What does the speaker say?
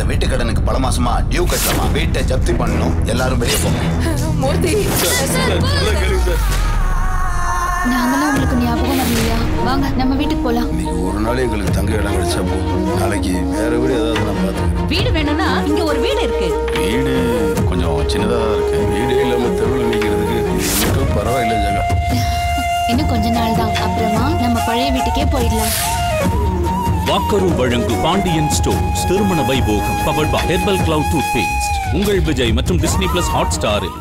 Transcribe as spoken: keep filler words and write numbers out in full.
இந்த வீட்டுக்கடனுக்கு பல மாசமா டியூ கட்டலாமா? வீட்டை ஜப்தி பண்ணணும். எல்லாரும் வெளியே போங்க. மூர்த்தி நாங்களாம் உங்களுக்கு ஞாபகம் வரலையா? வாங்க நம்ம வீட்டுக்கு போலாம். நீங்க ஒரு நாள் எங்களுக்கு தங்க இடம் கிடைச்சா போதும். நாளைக்கு வேற வீடு ஏதாவது நான் பார்த்துக்கிறேன். வீடு வேணும்னா இங்க ஒரு வீடு இருக்கு. வீடு கொஞ்சம் சின்னதா இருக்கு. வீடு இல்லாம தெருவில் நிக்கிறதுக்கு இன்னும் பரவாயில்ல ஜகா. இன்னும் கொஞ்ச நாள் தான், அப்புறமா நம்ம பழைய வீட்டுக்கே போயிடலாம். வாக்கரு வழங்கும் பாண்டியன் ஸ்டோர்ஸ் திருமண வைபோகம் powered by herbal cloud toothpaste உங்கள் விஜய் மற்றும் டிஸ்னி பிளஸ் ஹாட் ஸ்டாரில்.